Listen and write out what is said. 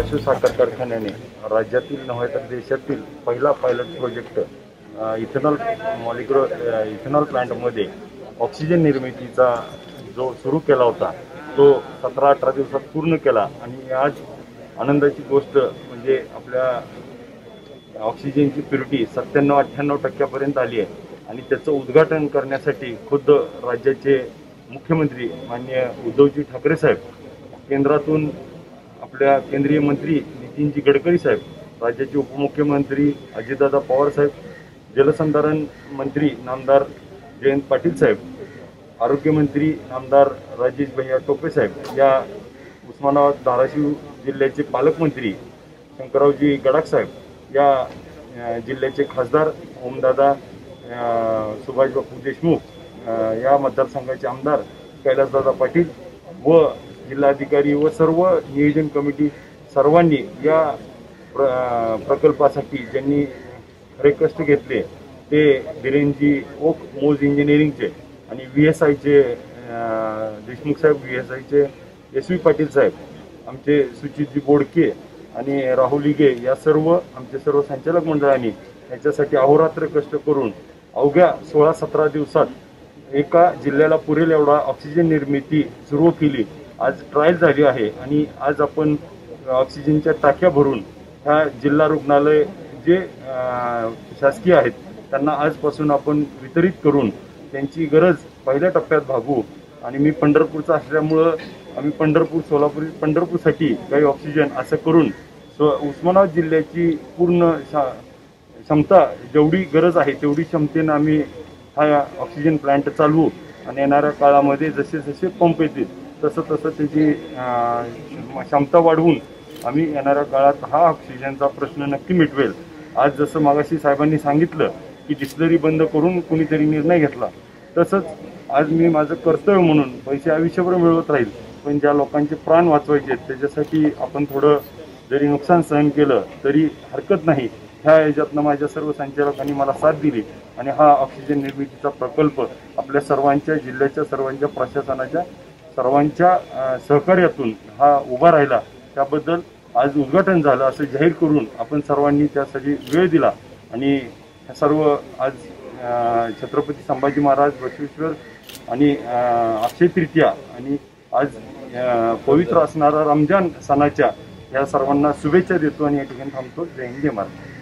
धाराशिव साखर कारखान्याने राज्यातील नव्हे तर देशातील पहिला पायलट प्रोजेक्ट इथेनॉल प्लांटमध्ये ऑक्सिजन निर्मितीचा जो सुरू केला होता तो 17-18 दिवसात पूर्ण केला आणि आज आनंदाची गोष्ट म्हणजे आपल्या ऑक्सिजनची प्युरिटी 97-98% पर्यंत आली आहे आणि त्याचं उद्घाटन करण्यासाठी खुद राज्याचे मुख्यमंत्री माननीय उद्धवजी ठाकरे साहेब, केंद्रातून आपल्या केंद्रीय मंत्री नितिनजी गडकरी साहेब, राज्याचे उपमुख्यमंत्री अजितदादा पवार साहेब, जलसंधारण मंत्री नामदार जयंत पाटील साहेब, आरोग्यमंत्री नामदार राजेश भैया टोपे साहेब, या उस्मानाबाद धाराशिव जिल्ह्याचे पालकमंत्री शंकररावजी गडाख साहेब, या जिल्ह्याचे खासदार ओमदादा सुभाषबापू देशमुख, या मतदारसंघाचे आमदार कैलासदादा पाटील व जिल्हाधिकारी व सर्व नियोजन कमिटी सर्वांनी या प्रकल्पासाठी ज्यांनी खरे कष्ट घेतले ते दिरेंजी ओक मोज इंजिनिअरिंगचे आणि VSIचे देशमुख साहेब, VSIचे SV पाटील साहेब, आमचे सुजितजी बोडके आणि राहुल लिगे या सर्व आमचे सर्व संचालक मंडळांनी याच्यासाठी अहोरात्र कष्ट करून अवघ्या 16-17 दिवसात एका जिल्ह्याला पुरेल एवढा ऑक्सिजन निर्मिती सुरू केली. आज ट्रायल झाली आहे आणि आज आपण ऑक्सिजनच्या टाक्या भरून ह्या जिल्हा रुग्णालय जे शासकीय आहेत त्यांना आजपासून आपण वितरित करून त्यांची गरज पहिल्या टप्प्यात भागू. आणि मी पंढरपूरचा असल्यामुळं आम्ही पंढरपूरसाठी काही ऑक्सिजन असं करून उस्मानाबाद जिल्ह्याची पूर्ण क्षमता जेवढी गरज आहे तेवढी क्षमतेनं आम्ही हा ऑक्सिजन प्लांट चालवू आणि येणाऱ्या काळामध्ये जसे जसे पंप येतील तसं तसं त्याची क्षमता वाढवून आम्ही येणाऱ्या काळात हा ऑक्सिजनचा प्रश्न नक्की मिटवेल. आज जसं मागाशी साहेबांनी सांगितलं की डिस्लरी बंद करून कुणीतरी निर्णय घेतला, तसंच आज मी माझं कर्तव्य म्हणून पैसे आयुष्यभर मिळवत राहील, पण ज्या लोकांचे प्राण वाचवायचे त्याच्यासाठी आपण थोडं जरी नुकसान सहन केलं तरी हरकत नाही. ह्या याच्यातनं माझ्या सर्व संचालकांनी मला साथ दिली आणि हा ऑक्सिजन निर्मितीचा प्रकल्प आपल्या सर्वांच्या जिल्ह्याच्या सर्वांच्या प्रशासनाच्या सर्वांच्या सहकार्यातून हा उभा राहिला त्याबद्दल आज उद्घाटन झालं असं जाहीर करून आपण सर्वांनी त्यासाठी वेळ दिला आणि सर्व आज छत्रपती संभाजी महाराज, बसवेश्वर आणि अक्षय तृतीया आणि आज पवित्र असणारा रमजान सणाच्या ह्या सर्वांना शुभेच्छा देतो आणि या ठिकाणी थांबतो. जय हिंद, जय महाराष्ट्र.